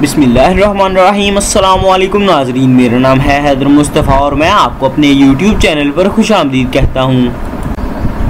बिस्मिल्लाहिर्रहमानिर्रहीम अस्सलाम वालेकुम नाजरीन, मेरा नाम है हैदर मुस्तफ़ा और मैं आपको अपने YouTube चैनल पर खुशामदीद कहता हूँ।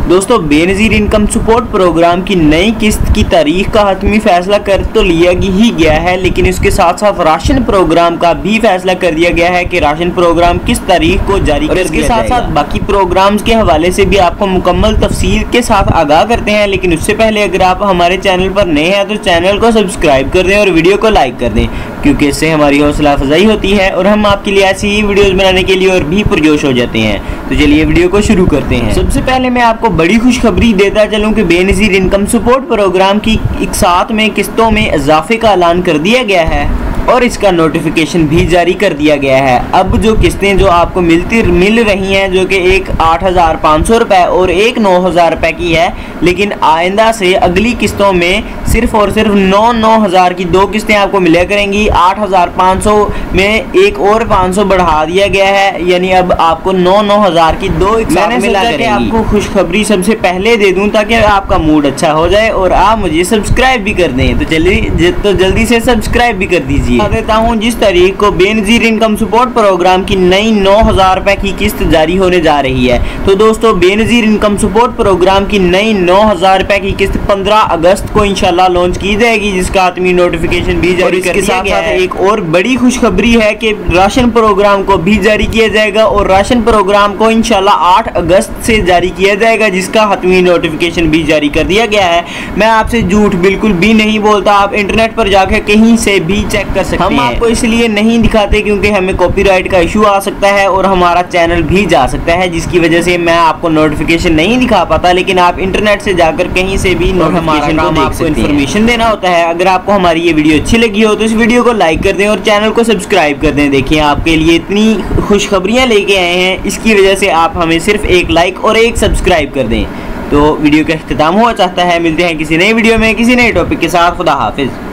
दोस्तों, बेनज़ीर इनकम सपोर्ट प्रोग्राम की नई किस्त की तारीख का हतमी फ़ैसला कर तो लिया ही गया है, लेकिन इसके साथ साथ राशन प्रोग्राम का भी फैसला कर दिया गया है कि राशन प्रोग्राम किस तारीख को जारी कर इसके साथ साथ बाकी प्रोग्राम्स के हवाले से भी आपको मुकम्मल तफसील के साथ आगाह करते हैं। लेकिन उससे पहले अगर आप हमारे चैनल पर नए हैं तो चैनल को सब्सक्राइब कर दें और वीडियो को लाइक कर दें, क्योंकि इससे हमारी हौसला अफजाई होती है और हम आपके लिए ऐसी ही वीडियोस बनाने के लिए और भी पुरजोश हो जाते हैं। तो चलिए वीडियो को शुरू करते हैं। सबसे पहले मैं आपको बड़ी खुशखबरी देता चलूँ कि बेनज़ीर इनकम सपोर्ट प्रोग्राम की 1/7 में किस्तों में इजाफे का ऐलान कर दिया गया है और इसका नोटिफिकेशन भी जारी कर दिया गया है। अब जो किस्तें जो आपको मिल रही हैं, जो कि एक 8,500 रुपये और एक 9,000 रुपये की है, लेकिन आइंदा से अगली किस्तों में सिर्फ और सिर्फ 9,000 की दो किस्तें आपको मिला करेंगी। 8,500 में एक और 500 बढ़ा दिया गया है, यानी अब आपको 9,000 की दो मिला करेंगी। आपको खुशखबरी सबसे पहले दे दूँ ताकि आपका मूड अच्छा हो जाए और आप मुझे सब्सक्राइब भी कर दें, तो चलिए जल्दी से सब्सक्राइब भी कर दीजिए। बता देता हूँ, जिस तारीख को बेनज़ीर इनकम सपोर्ट प्रोग्राम की नई 9,000 रुपए की किस्त जारी होने जा रही है। तो दोस्तों, बेनज़ीर इनकम सपोर्ट प्रोग्राम की नई 9,000 रुपए की किस्त 15 अगस्त को इंशाल्लाह लॉन्च की जाएगी, जिसका आत्मी नोटिफिकेशन भी जारी कर दिया गया है। एक और बड़ी खुशखबरी है कि राशन प्रोग्राम को भी जारी किया जाएगा और राशन प्रोग्राम को इंशाल्लाह 8 अगस्त से जारी किया जाएगा, जिसका आत्मी नोटिफिकेशन भी जारी कर दिया गया है। मैं आपसे झूठ बिल्कुल भी नहीं बोलता, आप इंटरनेट पर जाकर कहीं से भी चेक कर सकते हैं। हम आपको इसलिए नहीं दिखाते क्योंकि हमें कॉपीराइट का इशू आ सकता है और हमारा चैनल भी जा सकता है, जिसकी वजह से मैं आपको नोटिफिकेशन नहीं दिखा पाता। लेकिन आप इंटरनेट से जाकर कहीं से भी नोटिफिकेशन को देख सकते हैं। इन्फॉर्मेशन देना होता है। अगर आपको हमारी ये वीडियो अच्छी लगी हो तो इस वीडियो को लाइक कर दें और चैनल को सब्सक्राइब कर दें। देखिए, आपके लिए इतनी खुशखबरियाँ लेके आए हैं, इसकी वजह से आप हमें सिर्फ एक लाइक और एक सब्सक्राइब कर दें। तो वीडियो का अख्ताम हुआ चाहता है। मिलते हैं किसी नई वीडियो में किसी नए टॉपिक के साथ। खुदा हाफिज़।